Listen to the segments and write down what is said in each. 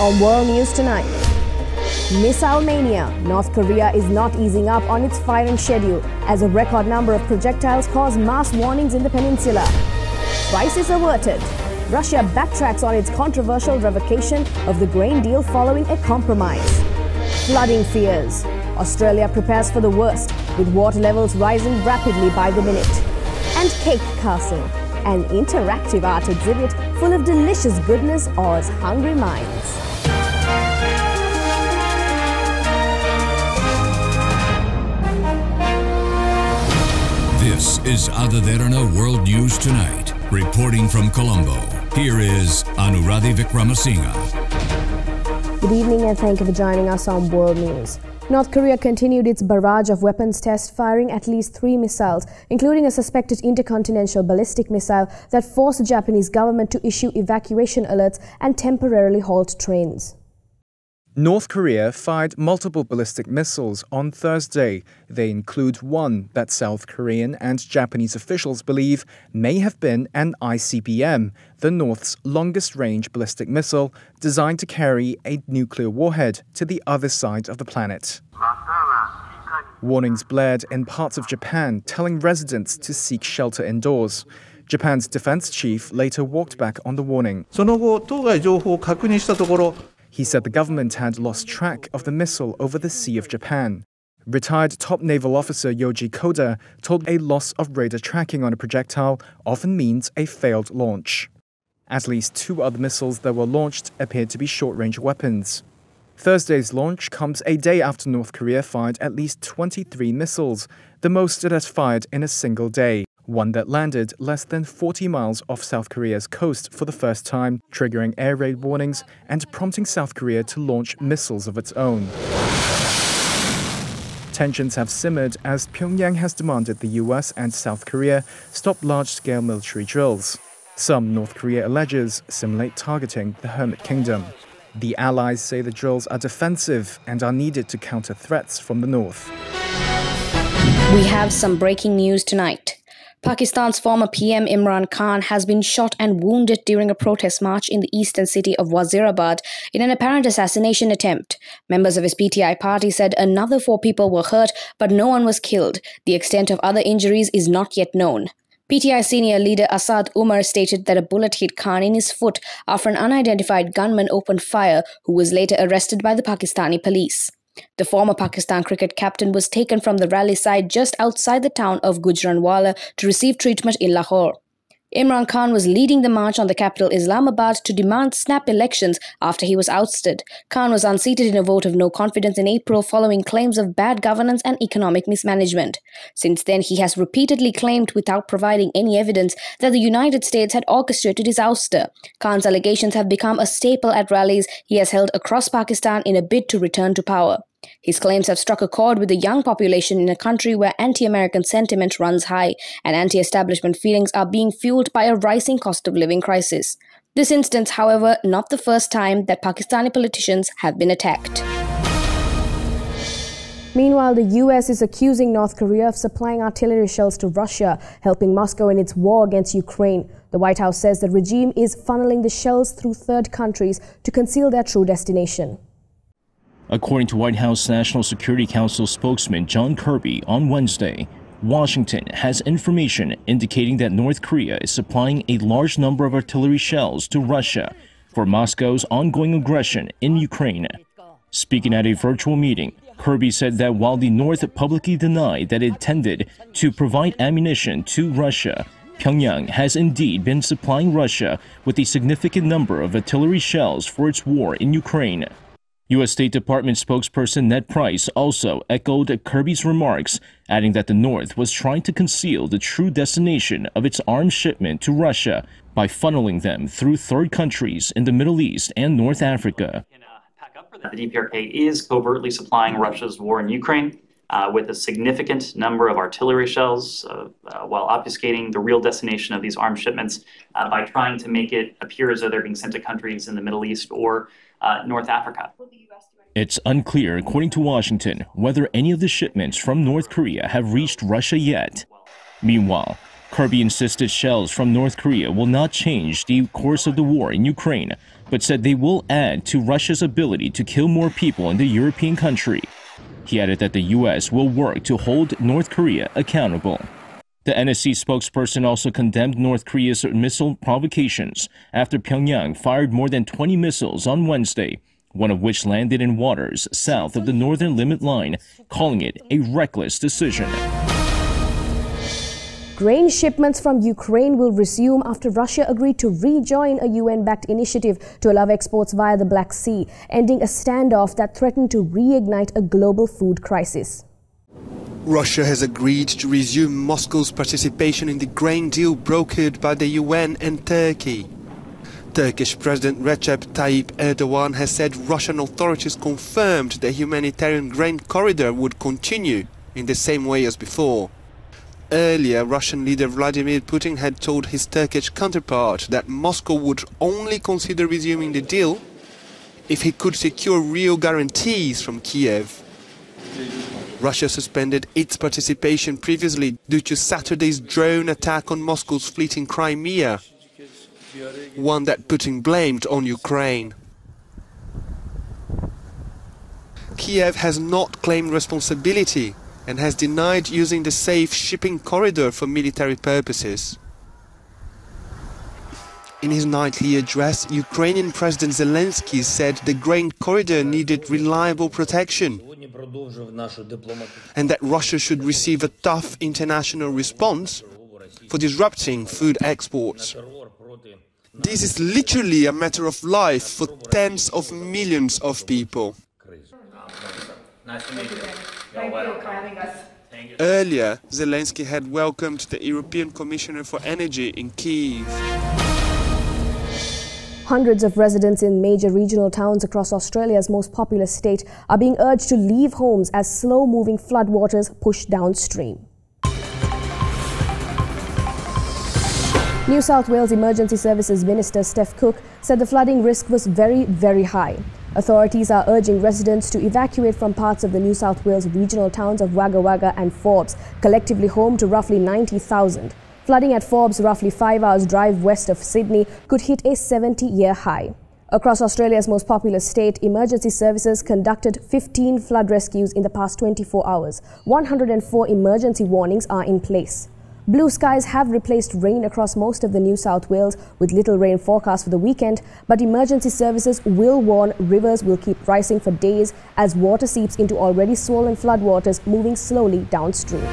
on World News Tonight. Missile mania. North Korea is not easing up on its firing schedule as a record number of projectiles cause mass warnings in the peninsula. Crisis averted. Russia backtracks on its controversial revocation of the grain deal following a compromise. Flooding fears. Australia prepares for the worst, with water levels rising rapidly by the minute. And Cake Castle, an interactive art exhibit full of delicious goodness awes hungry minds. This is Ada Derana World News Tonight, reporting from Colombo. Here is Anuradhi Vikramasinghe. Good evening and thank you for joining us on World News. North Korea continued its barrage of weapons tests, firing at least 3 missiles, including a suspected intercontinental ballistic missile that forced the Japanese government to issue evacuation alerts and temporarily halt trains. North Korea fired multiple ballistic missiles on Thursday. They include one that South Korean and Japanese officials believe may have been an ICBM, the North's longest-range ballistic missile, designed to carry a nuclear warhead to the other side of the planet. Warnings blared in parts of Japan, telling residents to seek shelter indoors. Japan's defense chief later walked back on the warning. He said the government had lost track of the missile over the Sea of Japan. Retired top naval officer Yoji Koda told a loss of radar tracking on a projectile often means a failed launch. At least 2 other missiles that were launched appeared to be short-range weapons. Thursday's launch comes a day after North Korea fired at least 23 missiles, the most it has fired in a single day. One that landed less than 40 miles off South Korea's coast for the first time, triggering air raid warnings and prompting South Korea to launch missiles of its own. Tensions have simmered as Pyongyang has demanded the US and South Korea stop large-scale military drills. Some North Korea alleges simulate targeting the Hermit Kingdom. The allies say the drills are defensive and are needed to counter threats from the north. We have some breaking news tonight. Pakistan's former PM Imran Khan has been shot and wounded during a protest march in the eastern city of Wazirabad in an apparent assassination attempt. Members of his PTI party said another 4 people were hurt, but no one was killed. The extent of other injuries is not yet known. PTI senior leader Assad Umar stated that a bullet hit Khan in his foot after an unidentified gunman opened fire, who was later arrested by the Pakistani police. The former Pakistan cricket captain was taken from the rally site just outside the town of Gujranwala to receive treatment in Lahore. Imran Khan was leading the march on the capital Islamabad to demand snap elections after he was ousted. Khan was unseated in a vote of no confidence in April following claims of bad governance and economic mismanagement. Since then, he has repeatedly claimed, without providing any evidence, that the United States had orchestrated his ouster. Khan's allegations have become a staple at rallies he has held across Pakistan in a bid to return to power. His claims have struck a chord with the young population in a country where anti-American sentiment runs high and anti-establishment feelings are being fueled by a rising cost of living crisis. This instance, however, not the first time that Pakistani politicians have been attacked. Meanwhile, the US is accusing North Korea of supplying artillery shells to Russia, helping Moscow in its war against Ukraine. The White House says the regime is funneling the shells through third countries to conceal their true destination. According to White House National Security Council spokesman John Kirby on Wednesday, Washington has information indicating that North Korea is supplying a large number of artillery shells to Russia for Moscow's ongoing aggression in Ukraine. Speaking at a virtual meeting, Kirby said that while the North publicly denied that it intended to provide ammunition to Russia, Pyongyang has indeed been supplying Russia with a significant number of artillery shells for its war in Ukraine. U.S. State Department spokesperson Ned Price also echoed Kirby's remarks, adding that the North was trying to conceal the true destination of its arms shipment to Russia by funneling them through third countries in the Middle East and North Africa. The DPRK is covertly supplying Russia's war in Ukraine with a significant number of artillery shells while obfuscating the real destination of these arms shipments by trying to make it appear as though they're being sent to countries in the Middle East or North Africa. It's unclear, according to Washington, whether any of the shipments from North Korea have reached Russia yet. Meanwhile, Kirby insisted shells from North Korea will not change the course of the war in Ukraine, but said they will add to Russia's ability to kill more people in the European country. He added that the U.S. will work to hold North Korea accountable. The NSC spokesperson also condemned North Korea's missile provocations after Pyongyang fired more than 20 missiles on Wednesday, one of which landed in waters south of the northern limit line, calling it a reckless decision. Grain shipments from Ukraine will resume after Russia agreed to rejoin a UN-backed initiative to allow exports via the Black Sea, ending a standoff that threatened to reignite a global food crisis. Russia has agreed to resume Moscow's participation in the grain deal brokered by the UN and Turkey. Turkish President Recep Tayyip Erdogan has said Russian authorities confirmed the humanitarian grain corridor would continue in the same way as before. Earlier, Russian leader Vladimir Putin had told his Turkish counterpart that Moscow would only consider resuming the deal if he could secure real guarantees from Kiev. Russia suspended its participation previously due to Saturday's drone attack on Moscow's fleet in Crimea, one that Putin blamed on Ukraine. Kiev has not claimed responsibility and has denied using the safe shipping corridor for military purposes. In his nightly address, Ukrainian President Zelensky said the grain corridor needed reliable protection and that Russia should receive a tough international response for disrupting food exports. This is literally a matter of life for tens of millions of people. Earlier, Zelensky had welcomed the European Commissioner for Energy in Kyiv. Hundreds of residents in major regional towns across Australia's most populous state are being urged to leave homes as slow-moving floodwaters push downstream. New South Wales Emergency Services Minister Steph Cooke said the flooding risk was very, very high. Authorities are urging residents to evacuate from parts of the New South Wales regional towns of Wagga Wagga and Forbes, collectively home to roughly 90,000. Flooding at Forbes, roughly 5 hours' drive west of Sydney, could hit a 70-year high. Across Australia's most populous state, emergency services conducted 15 flood rescues in the past 24 hours. 104 emergency warnings are in place. Blue skies have replaced rain across most of the New South Wales, with little rain forecast for the weekend, but emergency services will warn rivers will keep rising for days as water seeps into already swollen floodwaters, moving slowly downstream.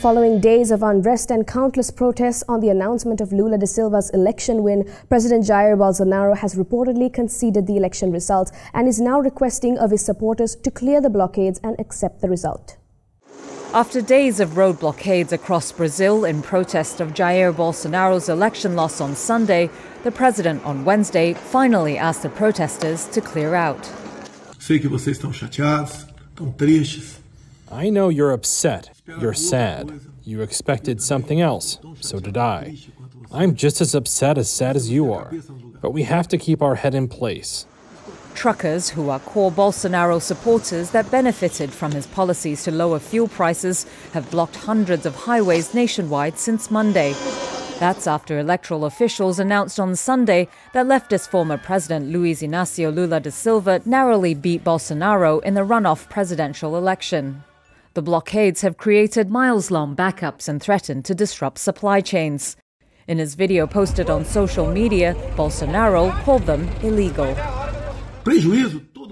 Following days of unrest and countless protests on the announcement of Lula da Silva's election win, President Jair Bolsonaro has reportedly conceded the election results and is now requesting of his supporters to clear the blockades and accept the result. After days of road blockades across Brazil in protest of Jair Bolsonaro's election loss on Sunday, the president on Wednesday finally asked the protesters to clear out. I know you're upset, you're sad, you expected something else, so did I. I'm just as upset as sad as you are, but we have to keep our head in place. Truckers, who are core Bolsonaro supporters that benefited from his policies to lower fuel prices, have blocked hundreds of highways nationwide since Monday. That's after electoral officials announced on Sunday that leftist former President Luiz Inacio Lula da Silva narrowly beat Bolsonaro in the runoff presidential election. The blockades have created miles-long backups and threatened to disrupt supply chains. In his video posted on social media, Bolsonaro called them illegal.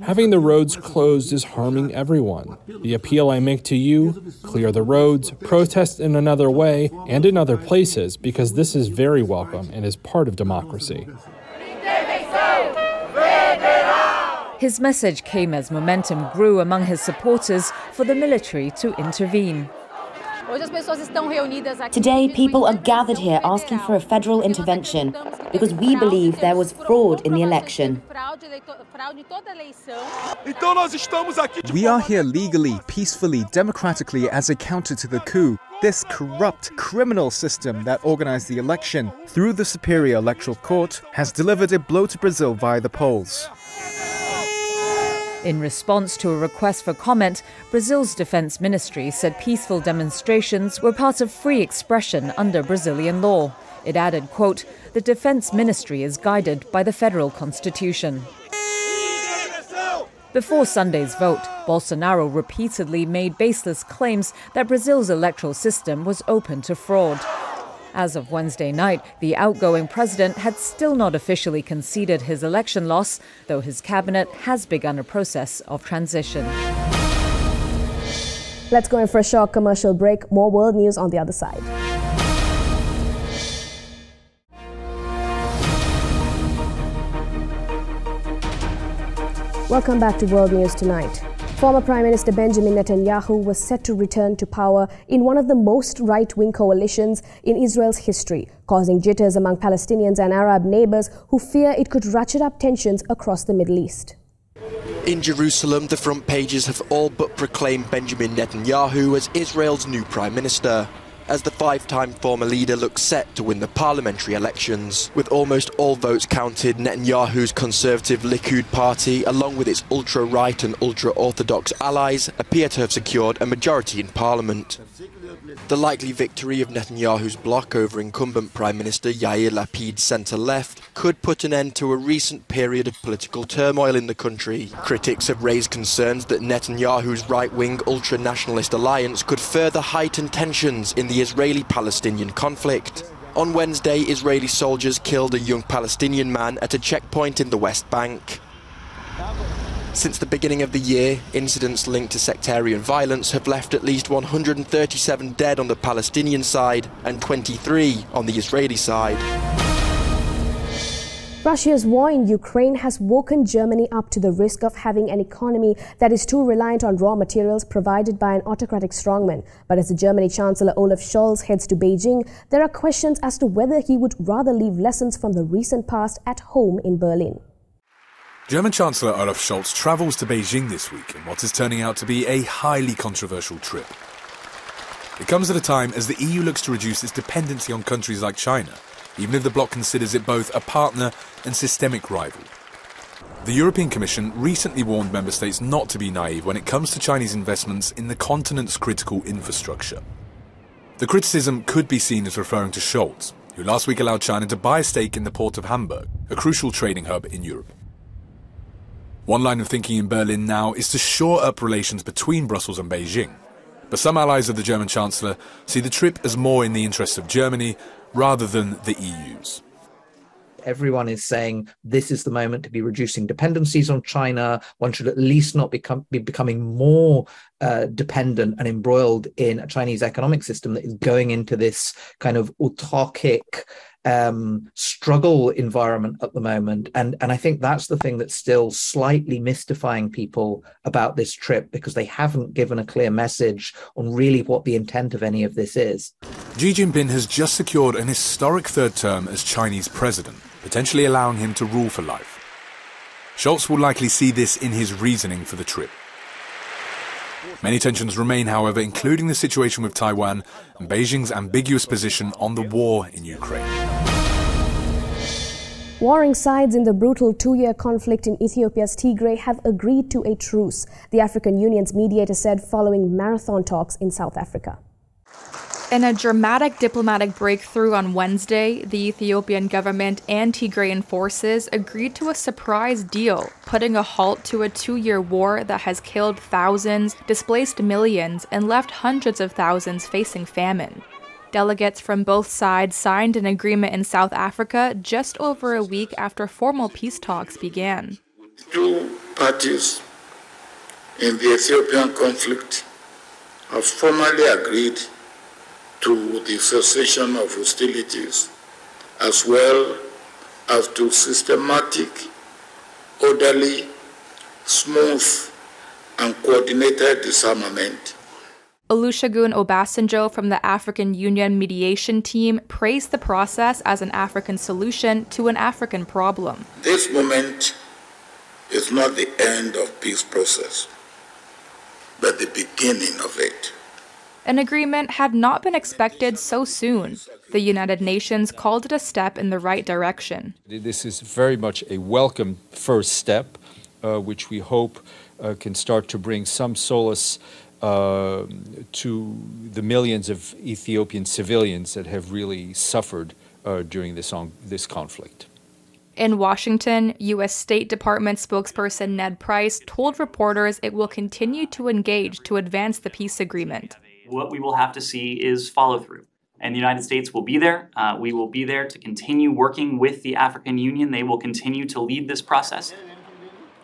Having the roads closed is harming everyone. The appeal I make to you, clear the roads, protest in another way and in other places, because this is very welcome and is part of democracy. His message came as momentum grew among his supporters for the military to intervene. Today, people are gathered here asking for a federal intervention because we believe there was fraud in the election. We are here legally, peacefully, democratically as a counter to the coup. This corrupt, criminal system that organized the election through the Superior Electoral Court has delivered a blow to Brazil via the polls. In response to a request for comment, Brazil's defense ministry said peaceful demonstrations were part of free expression under Brazilian law. It added, quote, "The defense ministry is guided by the federal constitution." Before Sunday's vote, Bolsonaro repeatedly made baseless claims that Brazil's electoral system was open to fraud. As of Wednesday night, the outgoing president had still not officially conceded his election loss, though his cabinet has begun a process of transition. Let's go in for a short commercial break. More world news on the other side. Welcome back to World News Tonight. Former Prime Minister Benjamin Netanyahu was set to return to power in one of the most right-wing coalitions in Israel's history, causing jitters among Palestinians and Arab neighbors who fear it could ratchet up tensions across the Middle East. In Jerusalem, the front pages have all but proclaimed Benjamin Netanyahu as Israel's new Prime Minister, as the five-time former leader looks set to win the parliamentary elections. With almost all votes counted, Netanyahu's conservative Likud party, along with its ultra-right and ultra-orthodox allies, appear to have secured a majority in parliament. The likely victory of Netanyahu's bloc over incumbent Prime Minister Yair Lapid's centre-left could put an end to a recent period of political turmoil in the country. Critics have raised concerns that Netanyahu's right-wing ultra-nationalist alliance could further heighten tensions in the Israeli-Palestinian conflict. On Wednesday, Israeli soldiers killed a young Palestinian man at a checkpoint in the West Bank. Since the beginning of the year, incidents linked to sectarian violence have left at least 137 dead on the Palestinian side and 23 on the Israeli side. Russia's war in Ukraine has woken Germany up to the risk of having an economy that is too reliant on raw materials provided by an autocratic strongman. But as the Germany Chancellor Olaf Scholz heads to Beijing, there are questions as to whether he would rather leave lessons from the recent past at home in Berlin. German Chancellor Olaf Scholz travels to Beijing this week in what is turning out to be a highly controversial trip. It comes at a time as the EU looks to reduce its dependency on countries like China, even if the bloc considers it both a partner and systemic rival. The European Commission recently warned member states not to be naive when it comes to Chinese investments in the continent's critical infrastructure. The criticism could be seen as referring to Scholz, who last week allowed China to buy a stake in the port of Hamburg, a crucial trading hub in Europe. One line of thinking in Berlin now is to shore up relations between Brussels and Beijing. But some allies of the German Chancellor see the trip as more in the interests of Germany rather than the EU's. Everyone is saying this is the moment to be reducing dependencies on China. One should at least not be becoming more dependent and embroiled in a Chinese economic system that is going into this kind of autarkic struggle environment at the moment, and I think that's the thing that's still slightly mystifying people about this trip, because they haven't given a clear message on really what the intent of any of this is. Xi Jinping has just secured an historic third term as Chinese president, potentially allowing him to rule for life. Scholz will likely see this in his reasoning for the trip. Many tensions remain, however, including the situation with Taiwan and Beijing's ambiguous position on the war in Ukraine. Warring sides in the brutal two-year conflict in Ethiopia's Tigray have agreed to a truce, the African Union's mediator said following marathon talks in South Africa. In a dramatic diplomatic breakthrough on Wednesday, the Ethiopian government and Tigrayan forces agreed to a surprise deal, putting a halt to a two-year war that has killed thousands, displaced millions, and left hundreds of thousands facing famine. Delegates from both sides signed an agreement in South Africa just over a week after formal peace talks began. Two parties in the Ethiopian conflict have formally agreed to the cessation of hostilities, as well as to systematic, orderly, smooth, and coordinated disarmament. Olusegun Obasanjo from the African Union mediation team praised the process as an African solution to an African problem. This moment is not the end of peace process, but the beginning of it. An agreement had not been expected so soon. The United Nations called it a step in the right direction. This is very much a welcome first step, which we hope can start to bring some solace to the millions of Ethiopian civilians that have really suffered during this conflict. In Washington, U.S. State Department spokesperson Ned Price told reporters it will continue to engage to advance the peace agreement. What we will have to see is follow-through. And the United States will be there. We will be there to continue working with the African Union. They will continue to lead this process.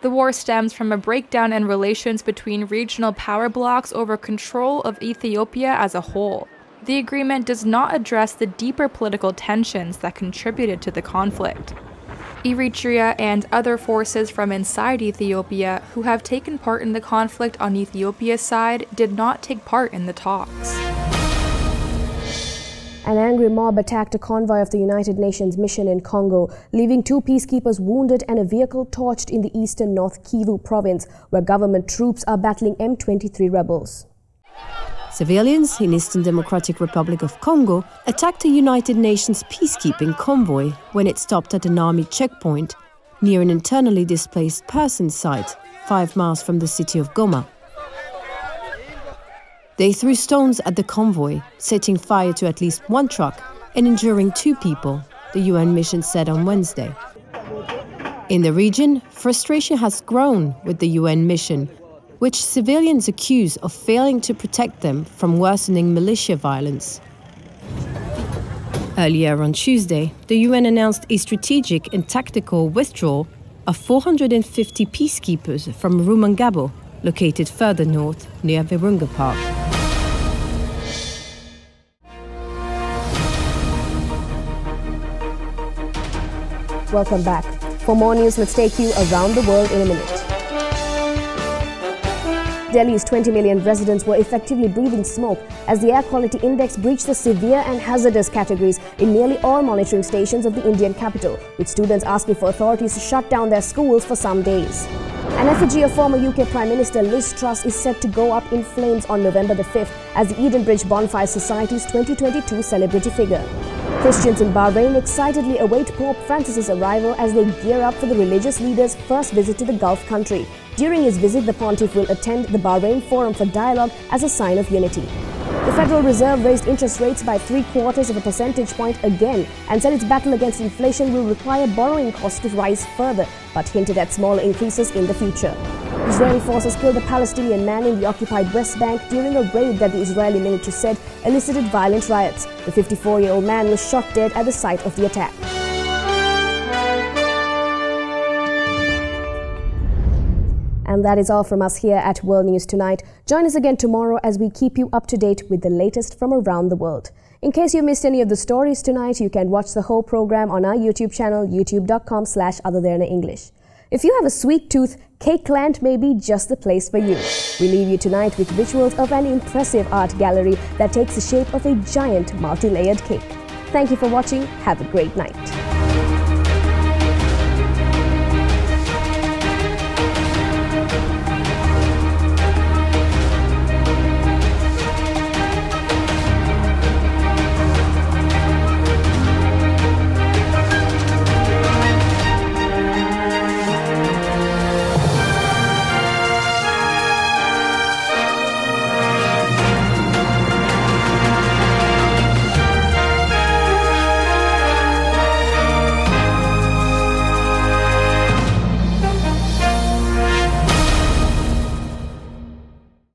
The war stems from a breakdown in relations between regional power blocs over control of Ethiopia as a whole. The agreement does not address the deeper political tensions that contributed to the conflict. Eritrea and other forces from inside Ethiopia who have taken part in the conflict on Ethiopia's side did not take part in the talks. An angry mob attacked a convoy of the United Nations mission in Congo, leaving 2 peacekeepers wounded and a vehicle torched in the eastern North Kivu province, where government troops are battling M23 rebels. Civilians in Eastern Democratic Republic of Congo attacked a United Nations peacekeeping convoy when it stopped at an army checkpoint near an internally displaced person site 5 miles from the city of Goma. They threw stones at the convoy, setting fire to at least 1 truck and injuring 2 people, the UN mission said on Wednesday. In the region, frustration has grown with the UN mission, which civilians accuse of failing to protect them from worsening militia violence. Earlier on Tuesday, the UN announced a strategic and tactical withdrawal of 450 peacekeepers from Rumangabo, located further north near Virunga Park. Welcome back. For more news, let's take you around the world in a minute. Delhi's 20 million residents were effectively breathing smoke as the air quality index breached the severe and hazardous categories in nearly all monitoring stations of the Indian capital, with students asking for authorities to shut down their schools for some days. An effigy of former UK Prime Minister Liz Truss is set to go up in flames on November the 5th as the Edenbridge Bonfire Society's 2022 celebrity figure. Christians in Bahrain excitedly await Pope Francis's arrival as they gear up for the religious leader's first visit to the Gulf country. During his visit, the pontiff will attend the Bahrain Forum for Dialogue as a sign of unity. The Federal Reserve raised interest rates by 0.75 percentage points again and said its battle against inflation will require borrowing costs to rise further, but hinted at smaller increases in the future. Israeli forces killed a Palestinian man in the occupied West Bank during a raid that the Israeli military said elicited violent riots. The 54-year-old man was shot dead at the site of the attack. And that is all from us here at World News Tonight. Join us again tomorrow as we keep you up to date with the latest from around the world. In case you missed any of the stories tonight, you can watch the whole program on our YouTube channel, youtube.com/AdaDeranaEnglish. If you have a sweet tooth, Cakeland may be just the place for you. We leave you tonight with visuals of an impressive art gallery that takes the shape of a giant multi-layered cake. Thank you for watching. Have a great night.